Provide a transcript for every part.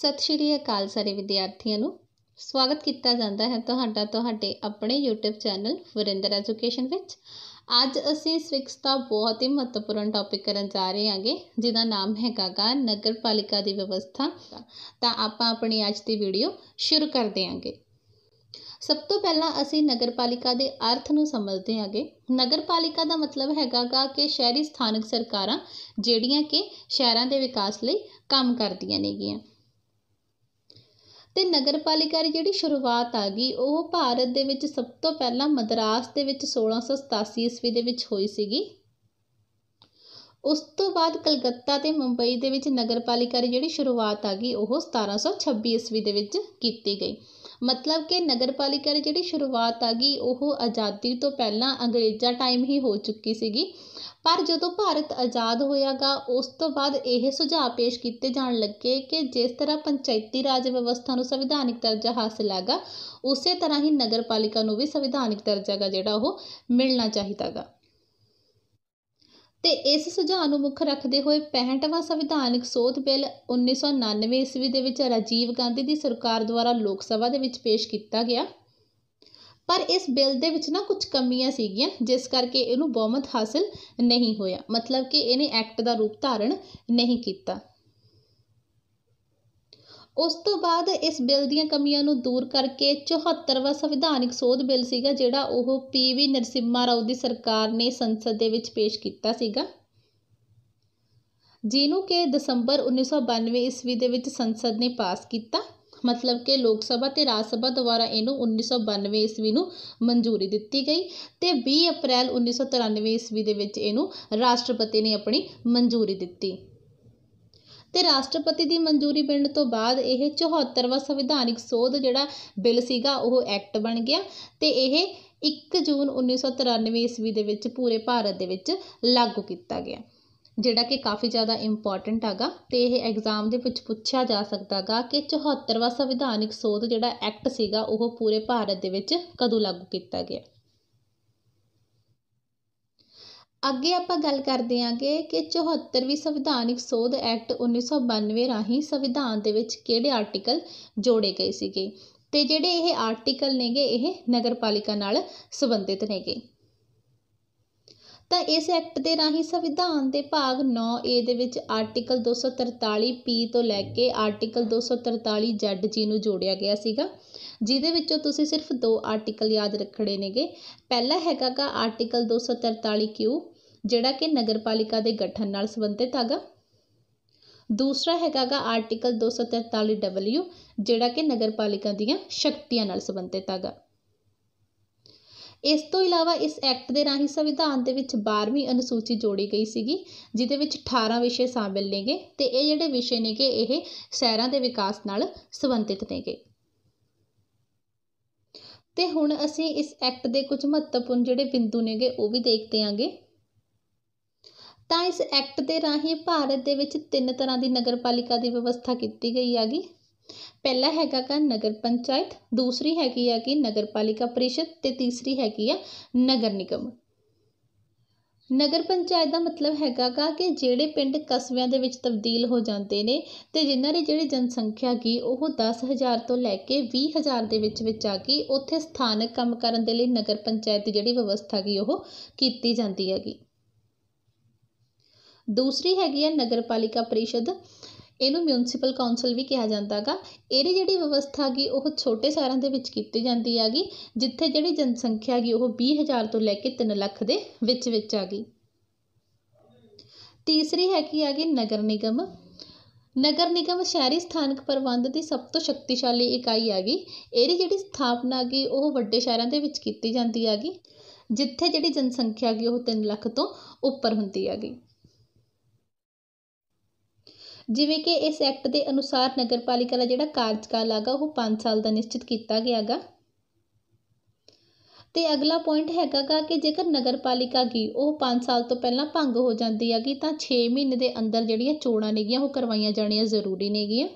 ਸਤਿ ਸ਼੍ਰੀ ਅਕਾਲ ਸਾਰੇ ਵਿਦਿਆਰਥੀਆਂ ਨੂੰ ਸਵਾਗਤ ਕੀਤਾ ਜਾਂਦਾ ਹੈ ਤੁਹਾਡਾ ਤੁਹਾਡੇ ਆਪਣੇ YouTube ਚੈਨਲ ਵਰਿੰਦਰ ਐਜੂਕੇਸ਼ਨ ਵਿੱਚ। ਅੱਜ ਅਸੀਂ 6th ਦਾ ਬਹੁਤ ਹੀ ਮਹੱਤਵਪੂਰਨ ਟੌਪਿਕ ਕਰਨ ਜਾ ਰਹੇ ਹਾਂਗੇ ਜਿਹਦਾ ਨਾਮ ਹੈਗਾ ਨਗਰ ਪਾਲਿਕਾ ਦੀ ਵਿਵਸਥਾ। ਤਾਂ ਆਪਾਂ ਆਪਣੀ ਅੱਜ ਦੀ ਵੀਡੀਓ ਸ਼ੁਰੂ ਕਰ ਦਿਆਂਗੇ। सब तो पहला असी नगर पालिका के अर्थ को समझते हैं। नगर पालिका का मतलब हैगा कि शहरी स्थानक सरकारां जिहड़ियां कि शहरां दे विकास लई काम करदियां नेगियां। ते नगर पालिका की जिहड़ी शुरुआत आ गई वो भारत दे विच सब तो पहला मद्रास दे विच 1687 ईस्वी दे विच होई सीगी। उस तो बाद कलकत्ता ते मुंबई दे विच नगर पालिका की जिहड़ी शुरुआत आ गई वो 1726 ईस्वी दे विच कीती गई। मतलब कि नगर पालिका की जिहड़ी शुरुआत आ गई वह आज़ादी तो पहला अंग्रेजा टाइम ही हो चुकी सीगी। पर जो भारत आज़ाद होयागा उस तो बाद यह सुझाव पेश किए जाने लगे कि जिस तरह पंचायती राज व्यवस्था को संविधानिक दर्जा हासिल हैगा उस तरह ही नगर पालिका भी संविधानिक दर्जा का जिहड़ा वो मिलना चाहिएगा। तो इस सुझाव को मुख रखते हुए 65वां संविधानिक सोध बिल 1999 ईस्वी दे विच राजीव गांधी की सरकार द्वारा लोक सभा दे विच पेश किया गया। पर इस बिल दे विच ना कुछ कमियां सीगियां जिस करके इनू बहुमत हासिल नहीं होया। मतलब कि इहने एक्ट का रूप धारण नहीं किया। उस तो बाद इस बिल दीयां कमियां नू दूर करके 74वां संविधानिक सोध बिल सीगा जिहड़ा ओह PV नरसिम्हा राव दी सरकार ने संसद दे विच पेश कीता सीगा, जिनू के दिसंबर 1992 ईस्वी दे विच संसद ने पास कीता। मतलब कि लोक सभा ते राज सभा द्वारा इनू 1992 ईस्वी नू मंजूरी दित्ती गई ते 20 अप्रैल 1993 ईस्वी दे विच इनू राष्ट्रपति ने अपनी मंजूरी दित्ती। तो राष्ट्रपति की मंजूरी मिलने तो बाद यह 74वां संविधानिक सोध जिहड़ा बिल सीगा वह एक्ट बन गया। तो यह 1 जून 1993 ईस्वी दे विच पूरे भारत दे विच लागू किया गया, जिहड़ा कि काफ़ी ज़्यादा इंपॉर्टेंट हैगा। तो यह एग्जाम दे विच पुछया जा सकता है कि 74वां संविधानिक सोध जिहड़ा एक्ट सीगा वह पूरे भारत दे विच कदों लागू किया गया। अगे आपां गल करदे आंगे कि 74वीं संविधानिक सोध एक्ट 1992 राही संविधान दे विच किहड़े आर्टिकल जोड़े गए सीगे ते जिहड़े इह आर्टिकल नेगे इह नगर पालिका नाल संबंधित नेगे। तां इस एक्ट दे राही संविधान दे भाग 9A they which article 243P तो लैके आर्टिकल 243Z जी नूं जोड़िया गया सीगा, जिहदे विचों तुसीं सिर्फ 2 आर्टिकल याद रखने नेगे। पहला हैगा आर्टिकल 243Q जिहड़ा कि नगर पालिका के गठन नाल संबंधित हैगा। दूसरा हैगा आर्टिकल 243W जिहड़ा कि नगर पालिका दीयां शक्तियां नाल संबंधित हैगा। इस तो इलावा इस एक्ट के राही संविधान के 12वीं अनुसूची जोड़ी गई सीगी जिहदे विच 18 विषय शामिल नेगे ते इह जिहड़े विषय नेगे इह शहरां के विकास नाल संबंधित नेगे। तो हुण असीं इस एक्ट के कुछ महत्वपूर्ण जिहड़े बिंदु नेगे वो भी देखते आंगे। तो इस एक्ट के राही भारत दे विच 3 तरह की नगर पालिका की व्यवस्था की गई हैगी। पहला हैगा नगर पंचायत, दूसरी हैगी आ कि नगर पालिका परिषद ते तीसरी हैगी आ नगर निगम। नगर पंचायत का मतलब हैगा कि जिहड़े पिंड कस्बियां दे विच तब्दील हो जाते ने ते जिन्हां दी जिहड़ी जनसंख्या की वह 10,000 तो लैके 20,000 दे विच आ गई, उत्थे स्थानक काम करन दे लई नगर पंचायत की जिहड़ी व्यवस्था की वह कीती जाती हैगी। दूसरी हैगी है नगर पालिका परिषद, इनू म्यूनसीपल काउंसिल भी कहा जाता गा। इहदी जिहड़ी व्यवस्था की वह छोटे शहरां दे विच कीती जाती हैगी जिथे जिहड़ी जनसंख्या की वह 20,000 तो लैके 3 लाख दे विच आ गई। तीसरी हैगी आ नगर निगम। नगर निगम शहरी स्थानक प्रबंध की सब तो शक्तिशाली इकाई हैगी। इहदी जिहड़ी स्थापना हैगी वह वड्डे शहरां दे विच कीती जाती हैगी जिथे जिहड़ी जनसंख्या की वह 3 लाख तो उपर हुंदी हैगी। जिवें कि इस एक्ट के अनुसार नगर पालिका का जिहड़ा कार्यकाल आगा वह 5 साल का निश्चित किया गया गा। तो अगला पॉइंट हैगा कि जेकर नगर पालिका की वह 5 साल तो पहला भंग हो जाती हैगी तो 6 महीने के अंदर जिहड़ियां चोणां नेगियां वह करवाइयां जाणियां जरूरी नेगियां।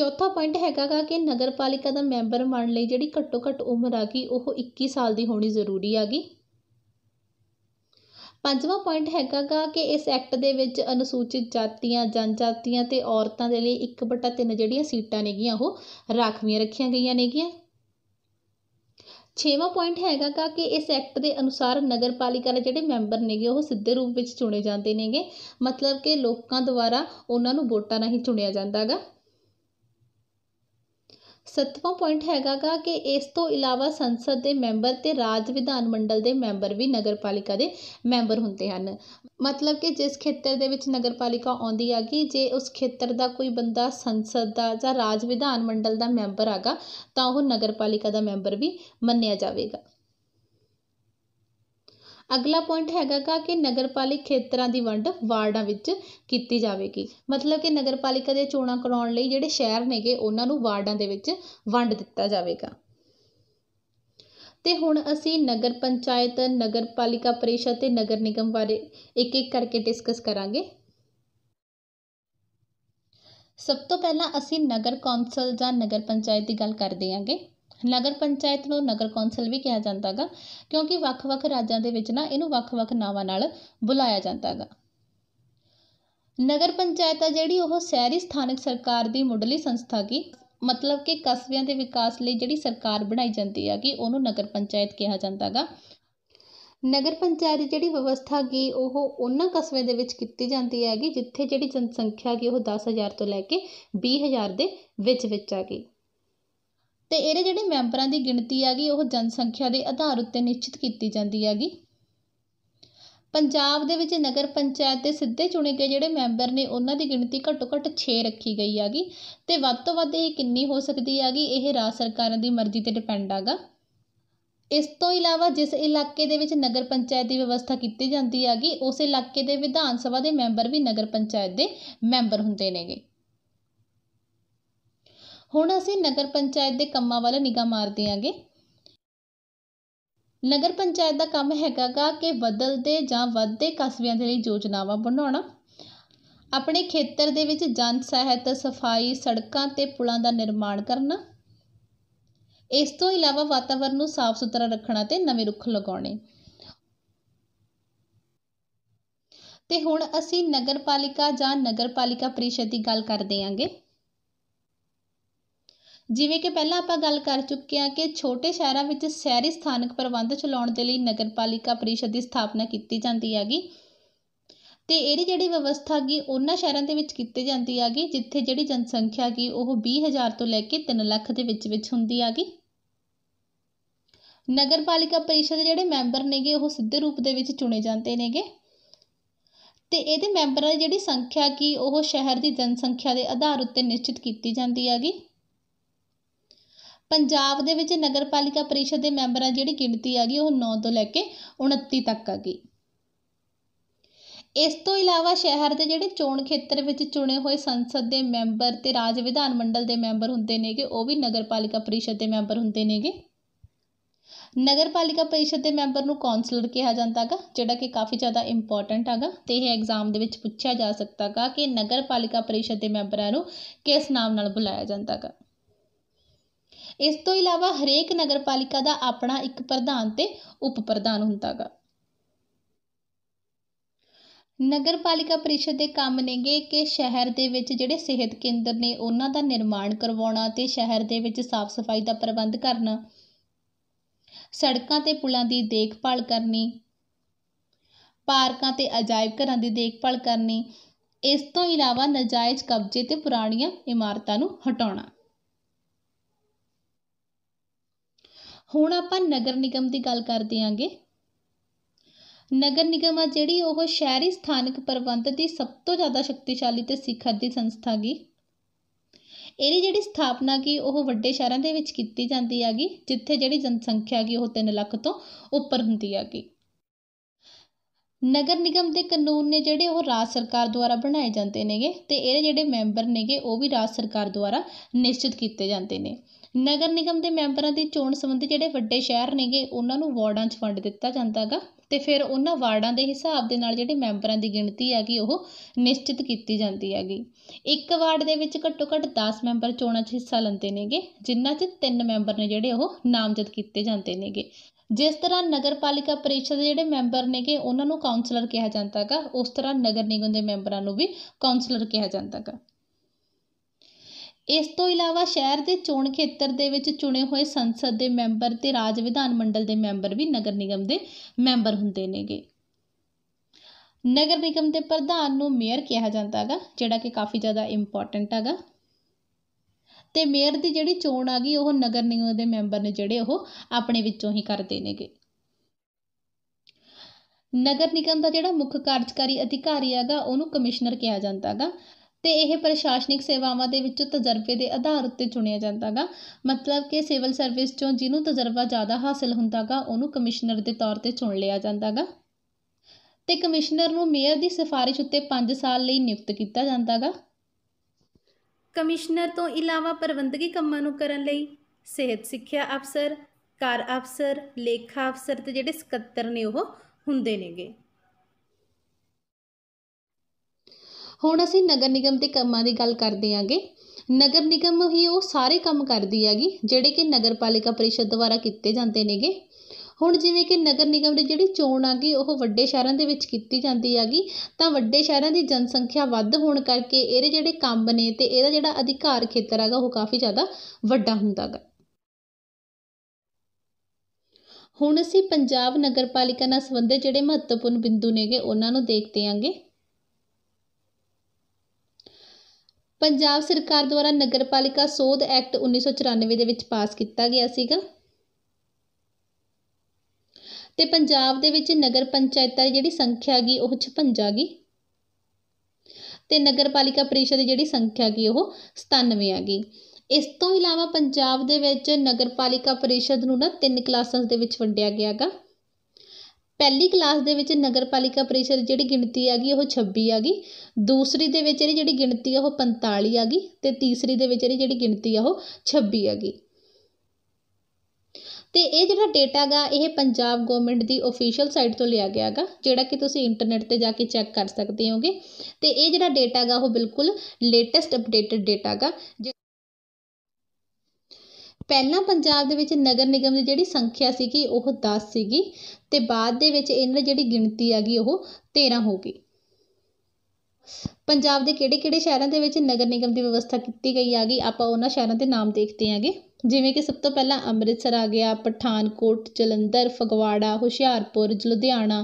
चौथा पॉइंट हैगा कि नगर पालिका का मैंबर बणन लई जिहड़ी घट्टो घट्ट उम्र आ गई वह 21 साल की होनी जरूरी हैगी। पांचवां पॉइंट हैगा कि इस एक्ट दे विच अनुसूचित जातियाँ जनजातियाँ ते औरतां दे लई 1/3 जिहड़ियां सीटां नेगियां ओह राखवीआं रखीआं गईआं नेगियां। 6वां पॉइंट हैगा कि इस एक्ट के अनुसार नगर पालिका के जोड़े मैंबर ने गे सीधे रूप में चुने जाते हैं, मतलब कि लोगों द्वारा उन्होंने वोटा नहीं चुनिया जाता गा। 7वां पॉइंट हैगा कि इस तो इलावा संसद के मैंबर ते राज विधान मंडल के मैंबर भी नगर पालिका के मैंबर होंदे हन, मतलब कि जिस खेत्र दे विच नगर पालिका आउंदी आगी जे उस खेत्र का कोई बंदा संसद का जां राज विधान मंडल का मैंबर आगा तां ओह नगर पालिका का मैंबर भी मन्निया जावेगा। अगला पॉइंट हैगा कि नगर पालिक खेत्रां दी वंड वार्डां विच कीती जावेगी, मतलब कि नगर पालिका दे चोणां कराउण लई जिहड़े शहर नेगे उन्हां नूं वार्डां दे विच वंड दित्ता जावेगा। ते हुण असीं नगर पंचायत, नगर पालिका परिषद ते नगर निगम बारे एक एक करके डिस्कस करांगे। सब तो पहलां असीं नगर कौंसल जां नगर पंचायत दी गल करदे आंगे। नगर पंचायत को नगर कौंसल भी कहा जाता गा क्योंकि ਵੱਖ-ਵੱਖ ਰਾਜਾਂ ਦੇ ਵਿੱਚ ਨਾ ਇਹਨੂੰ ਵੱਖ-ਵੱਖ ਨਾਵਾਂ ਨਾਲ ਬੁਲਾਇਆ ਜਾਂਦਾ ਗਾ। नगर पंचायत आ ਜਿਹੜੀ ਉਹ शहरी ਸਥਾਨਕ सरकार की ਮੁੱਢਲੀ संस्था की, मतलब कि ਕਸਬਿਆਂ ਦੇ विकास ਲਈ ਜਿਹੜੀ सरकार ਬਣਾਈ ਜਾਂਦੀ है कि ਉਹਨੂੰ नगर पंचायत कहा जाता गा। नगर पंचायत की जी व्यवस्था की वह उन्होंने कस्बे दे विच कीती जाती हैगी जिथे जी जनसंख्या की वह 10,000 तो लैके 20,000 के विच आ गई। तो ये जोड़े मैंबर की गिणती हैगी वह जनसंख्या के आधार उत्ते निश्चित की जाती हैगी। पंजाब के नगर पंचायत के सीधे चुने गए जोड़े मैंबर ने उन्होंने गिणती घट्टो घट्ट 6 रखी गई हैगी, तो वध तो वध ये कितनी हो सकती हैगी यह राज सरकारों की मर्जी पर डिपेंड आगा। इस तो इलावा जिस इलाके दे विच नगर पंचायत की व्यवस्था की जाती हैगी उस इलाके के विधान सभा के मैंबर भी नगर पंचायत के मैंबर होंदे नेगे। हुण असीं नगर पंचायत के कामां वाल निगाह मार देंगे। नगर पंचायत का काम हैगा कि बदलते जां वधदे कस्बियां दे लई योजनावां बनाउणा, अपने खेतर दे विच जन सहायता, सफाई, सड़कां ते पुलां दा निर्माण करना, इस तो इलावा वातावरण नूं साफ सुथरा रखना ते नवे रुख लगाउणे। ते हुण असीं नगर पालिका जां नगर पालिका परिषद की गल कर देंगे। जिवें कि पहला आपां गल कर चुके हैं कि छोटे शहरां विच शहरी स्थानक प्रबंध चलाउण दे लई नगर पालिका परिषद की स्थापना की जाती हैगी, ते इहदी जिहड़ी व्यवस्था की उन्हां शहरां दे विच कीती जाती हैगी जिथे जिहड़ी जनसंख्या की वह 20,000 तो लैके 3 लाख दे विच विच हुंदी हैगी। नगर पालिका परिषद जिहड़े मैंबर नेगे वह सीधे रूप दे विच चुने जाते नेगे, ते इहदे मैंबरां दी जिहड़ी संख्या की वह शहर की जनसंख्या के आधार उत्ते निश्चित की जाती हैगी। पंजाब दे विच नगर पालिका परिषद के मैंबर की जिहड़ी गिणती हैगी वह 9 तो लैके 29 तक आ गई। इस तो इलावा शहर के जिहड़े चोण खेत्र विच चुने हुए संसद के मैंबर ते राज विधान मंडल के मैंबर हुंदे नेगे वह भी नगर पालिका परिषद के मैंबर हुंदे नेगे। नगर पालिका परिषद के मैंबर नूं कौंसलर कहा जाता गा जिहड़ा कि काफ़ी ज़्यादा इंपोर्टेंट हैगा, तो यह एग्जाम दे विच पुछया जा सकता गा कि नगर पालिका परिषद के मैंबरां नूं किस नाम नाल बुलाया जाता गा। इस तो इलावा हरेक नगर पालिका का अपना एक प्रधान ते उप प्रधान होंदा गा। नगर पालिका परिषद के काम नेगे कि शहर दे विच जिहड़े सेहत केंद्र ने उन्हां दा निर्माण करवाउणा ते शहर दे विच साफ सफाई का प्रबंध करना, सड़कां ते पुलां की देखभाल करनी, पार्कां ते अजायब घरां की देखभाल करनी, इस तो इलावा नाजायज़ कब्जे ते पुराणियां इमारतां नूं हटाउणा। हुण आपां नगर निगम की गल कर देंगे। नगर निगम आ जिहड़ी वह शहरी स्थानक प्रबंध की सब तो ज़्यादा शक्तिशाली ते शिखर की संस्था गी। इहदी जिहड़ी स्थापना की वह वड्डे शहरां दे विच कीती जाती हैगी जिथे जिहड़ी जनसंख्या की वह 3 लाख तो उपर हुंदी हैगी। नगर निगम के कानून ने जिहड़े वह राज सरकार द्वारा बनाए जाते नेगे, ते इहदे जिहड़े मैंबर नेगे वह भी राज सरकार द्वारा निश्चित कीते जाते ने। नगर निगम के मैंबरों की चोण संबंधी जिहड़े वड्डे शहर नेगे उन्होंने वार्डां च वंड दिता जाता गा, तो फिर उन्हां वार्डां के हिसाब के नाल जिहड़े मैंबरां की गिणती हैगी वह निश्चित की जाती हैगी। एक वार्ड के विच घट्टो घट्ट 10 मैंबर चोणां च हिस्सा लैंदे नेगे, जिन्हां च 3 मैंबर ने जिहड़े वह नामजद किए जाते नेगे। जिस तरह नगर पालिका परिषद जिहड़े मैंबर ने कि उन्हां नूं काउंसलर कहा जाता गा, उस तरह नगर निगम के मैंबरां नूं भी काउंसलर कहा जाता गा। इस तो इलावा शहर के चोण खेतर दे विच चुने हुए संसद के मैंबर ते राज विधान मंडल के मैंबर भी नगर निगम के मैंबर हुंदे नेगे। नगर निगम के प्रधान नूं मेयर कहा जाता गा, जिहड़ा कि काफ़ी ज़्यादा इंपोर्टेंट हैगा। तो मेयर की जिहड़ी चोण आ गई वह नगर निगम के मैंबर ने जिहड़े वह अपने विचों ही करते नेगे। नगर निगम का जिहड़ा मुख्य कार्यकारी अधिकारी हैगा उहनूं कमिश्नर कहा जाता गा। तो यह प्रशासनिक सेवावां दे विचों तजर्बे के आधार उत्ते चुनिया जाता गा, मतलब कि सिविल सर्विस चों जिन्हों तजर्बा ज़्यादा हासिल हुंदा गा उहनूं कमिश्नर के तौर पर चुन लिया जाता गा। तो कमिश्नर नूं मेयर की सिफारिश उत्ते 5 साल लई नियुक्त किया जाता गा। कमिश्नर तो इलावा प्रबंधकी कामां नूं करन लई सेहत सिक्ख्या अफसर, कार अफसर, लेखा अफसर ते जिहड़े सकत्तर ने ओह हुंदे नेगे। हुण असीं नगर निगम दे कामां दी गल करदे आंगे। नगर निगम ही वो सारे काम करदी हैगी जिहड़े कि नगर पालिका परिषद द्वारा कीते जांदे नेगे। ਹੁਣ ਜਿਵੇਂ ਕਿ ਨਗਰ ਨਿਗਮ ਦੀ ਜਿਹੜੀ ਚੋਣ ਆ ਗਈ ਉਹ ਵੱਡੇ ਸ਼ਹਿਰਾਂ ਦੇ ਵਿੱਚ ਕੀਤੀ ਜਾਂਦੀ ਹੈਗੀ, ਤਾਂ ਵੱਡੇ ਸ਼ਹਿਰਾਂ ਦੀ ਜਨਸੰਖਿਆ ਵੱਧ ਹੋਣ ਕਰਕੇ ਇਹਦੇ ਜਿਹੜੇ ਕੰਮ ਨੇ ਅਤੇ ਇਹਦਾ ਜਿਹੜਾ ਅਧਿਕਾਰ ਖੇਤਰ ਹੈਗਾ ਉਹ ਕਾਫੀ ਜ਼ਿਆਦਾ ਵੱਡਾ ਹੁੰਦਾ ਗਾ। ਹੁਣ ਅਸੀਂ ਪੰਜਾਬ ਨਗਰ ਪਾਲਿਕਾ ਨਾਲ ਸੰਬੰਧਿਤ ਜਿਹੜੇ ਮਹੱਤਵਪੂਰਨ ਬਿੰਦੂ ਨੇਗੇ ਉਹਨਾਂ ਨੂੰ ਦੇਖਦੇ ਆਂਗੇ। ਪੰਜਾਬ ਸਰਕਾਰ ਦੁਆਰਾ ਨਗਰ ਪਾਲਿਕਾ ਸੋਧ ਐਕਟ 1994 ਦੇ ਵਿੱਚ ਪਾਸ ਕੀਤਾ ਗਿਆ ਸੀਗਾ। तो पंजाब दे विच नगर पंचायतां दी जिहड़ी संख्या हैगी वह 56 हैगी ते नगर पालिका परिषद दी जिहड़ी संख्या हैगी वह 97 हैगी। इस तो इलावा पंजाब दे विच नगर पालिका परिषद नूं ना 3 क्लासां दे विच वंडिया गया गा। पहली क्लास दे विच नगर पालिका परिषद जिहड़ी गिणती हैगी वह 26 हैगी, दूसरी दे विच जिहड़ी गिणती है वह 45 हैगी ते तीसरी दे विच जिहड़ी गिणती है वह 26 हैगी। तो यह जो डेटा गा यह पंजाब गौरमेंट की ऑफिशियल साइट तो लिया गया गा, जोड़ा कि तुसी इंटरनेट पर जाके चैक कर सकते होगे। तो यह जो डेटा गा वह बिल्कुल लेटैसट अपडेटेड डेटा गा। पहला पंजाब के नगर निगम की जी संख्या सी वह 10 सी, तो बाद इन्होंने जी गिणती हैगी वह 13 हो गई। पंजाब के किहड़े-किहड़े शहरों के नगर निगम की व्यवस्था की गई हैगी आप उन्होंने शहरों के नाम देखते हैंगे। जिमें कि सब तो पहला अमृतसर आ गया, पठानकोट, जलंधर, फगवाड़ा, हुशियारपुर, लुधियाना,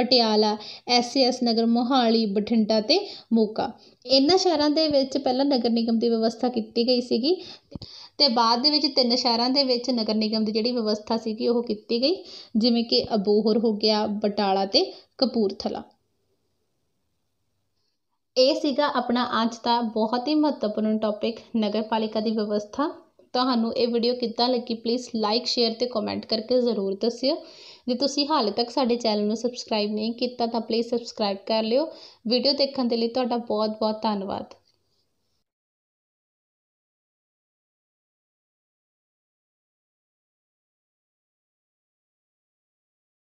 पटियाला, SAS नगर, मोहाली, बठिंडा ते मोगा। इन्हां शहरां दे विच पहला नगर निगम की व्यवस्था की गई सीगी ते बाद दे विच 3 शहरां दे विच नगर निगम की जिहड़ी व्यवस्था सीगी ओह कीती गई, जिमें कि अबोहर हो गया, बटाला ते कपूरथला। यह सीगा अपना अज दा बहुत ही महत्वपूर्ण टॉपिक नगर पालिका की व्यवस्था। तुहानूं ये वीडियो किद्दां लगी प्लीज़ लाइक, शेयर ते कमेंट करके जरूर दस्सिओ। जे तुसीं हाले तक साडे चैनल नूं सबसक्राइब नहीं कीता तां प्लीज़ सबसक्राइब कर लिओ। वीडियो देखण दे लई तुहाडा बहुत बहुत धन्नवाद।